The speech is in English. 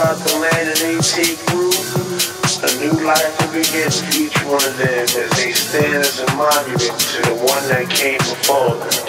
throughout the land and they take root. A new life begins for each one of them as they stand as a monument to the one that came before them.